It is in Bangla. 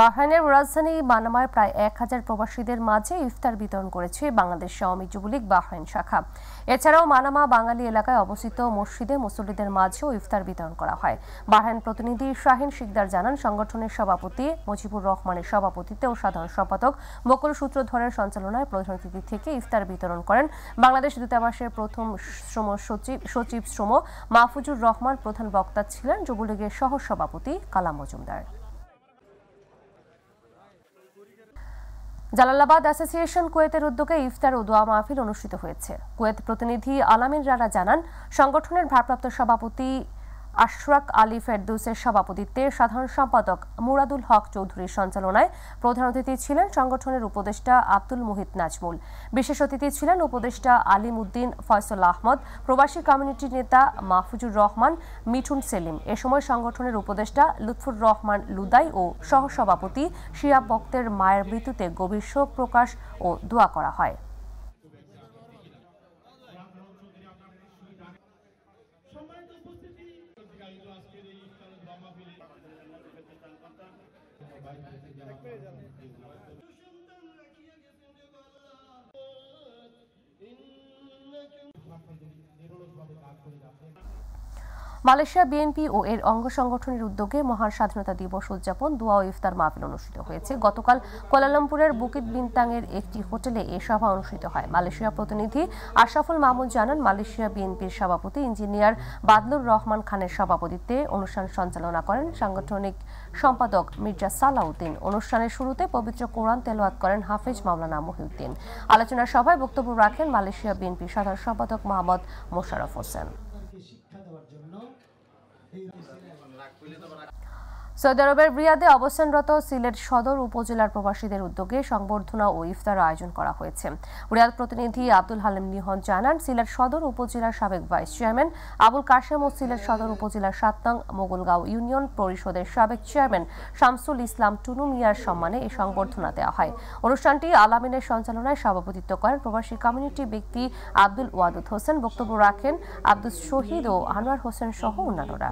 বাহরাইনের রাজধানী মানামায় প্রায় ১,০০০ প্রবাসীদের মাঝে ইফতার বিতরণ করেছে বাংলাদেশ আওয়ামী যুবলীগ বাহরাইন শাখা। এছাড়াও মানামা বাঙালি এলাকায় অবস্থিত মসজিদে মুসল্লিদের মাঝেও ইফতার বিতরণ করা হয়। বাহরাইন প্রতিনিধি শাহিন শিকদার জানান, সংগঠনের সভাপতি মোজিবুর রহমানের সভাপতিত্বে ও সাধারণ সম্পাদক বকল সূত্রধরের সঞ্চালনায় প্রধান অতিথি থেকে ইফতার বিতরণ করেন বাংলাদেশ দূতাবাসের প্রথম শ্রম সচিব শ্রম মাহফুজুর রহমান। প্রধান বক্তা ছিলেন যুবলীগের সহ সভাপতি কালাম মজুমদার। জালালাবাদ অ্যাসোসিয়েশন কুয়েতের উদ্যোগে ইফতার ও দোয়া মাহফিল অনুষ্ঠিত হয়েছে। কুয়েত প্রতিনিধি আলামিন রানা জানান, সংগঠনের ভারপ্রাপ্ত সভাপতি আশরাক আলী ফেরদৌসের সভাপতিত্বে সাধারণ সম্পাদক মুরাদুল হক চৌধুরীর সঞ্চালনায় প্রধান অতিথি ছিলেন সংগঠনের উপদেষ্টা আব্দুল মুহিত নাজমুল। বিশেষ অতিথি ছিলেন উপদেষ্টা আলিম উদ্দিন ফয়সল আহমদ, প্রবাসী কমিউনিটি নেতা মাহফুজুর রহমান, মিঠুন সেলিম। এ সময় সংগঠনের উপদেষ্টা লুৎফুর রহমান লুদাই ও সহসভাপতি শিয়াব বক্তের মায়ের মৃত্যুতে গভীর শোক প্রকাশ ও দোয়া করা হয়। মালয়েশিয়া বিএনপি ও এর অঙ্গ সংগঠনের উদ্যোগে মহান স্বাধীনতা দিবস উদযাপন দোয়া ও ইফতার মাহফিল অনুষ্ঠিত হয়েছে। গতকাল কুয়ালালামপুরের বুকিত বিন্তাংয়ের একটি হোটেলে এ সভা অনুষ্ঠিত হয়। মালয়েশিয়া প্রতিনিধি আশরাফুল মাহমুদ জানান, মালয়েশিয়া বিএনপির সভাপতি ইঞ্জিনিয়ার বাদলুর রহমান খানের সভাপতিত্বে অনুষ্ঠান সঞ্চালনা করেন সাংগঠনিক সম্পাদক মির্জা সালাউদ্দিন। অনুষ্ঠানের শুরুতে পবিত্র কোরআন তেলাওয়াত করেন হাফেজ মাওলানা মহিউদ্দিন। আলোচনা সভায় বক্তব্য রাখেন মালয়েশিয়া বিএনপির সাধারণ সম্পাদক মোহাম্মদ মোশাররফ হোসেন। সৌদি আরবের রিয়াদে অবস্থানরত সিলেট সদর উপজেলার প্রবাসীদের উদ্যোগে সংবর্ধনা ও ইফতার আয়োজন করা হয়েছে। রিয়াদ প্রতিনিধি আব্দুল হালিম নিহোন জানান, সিলেট সদর উপজেলার সাবেক ভাইস চেয়ারম্যান আবুল কাশেম ও সিলেট সদর উপজেলার ৭ নং মোগলগাঁও ইউনিয়ন পরিষদের সাবেক চেয়ারম্যান শামসুল ইসলাম টুনুনিয়ার সম্মানে এই সংবর্ধনা দেওয়া হয়। অনুষ্ঠানটি আলামিনের সঞ্চালনায় সভাপতিত্ব করেন প্রবাসী কমিউনিটি ব্যক্তি আব্দুল ওয়াদুদ হোসেন। বক্তব্য রাখেন আব্দুল শহীদ ও আনোয়ার হোসেন সহ অন্যান্যরা।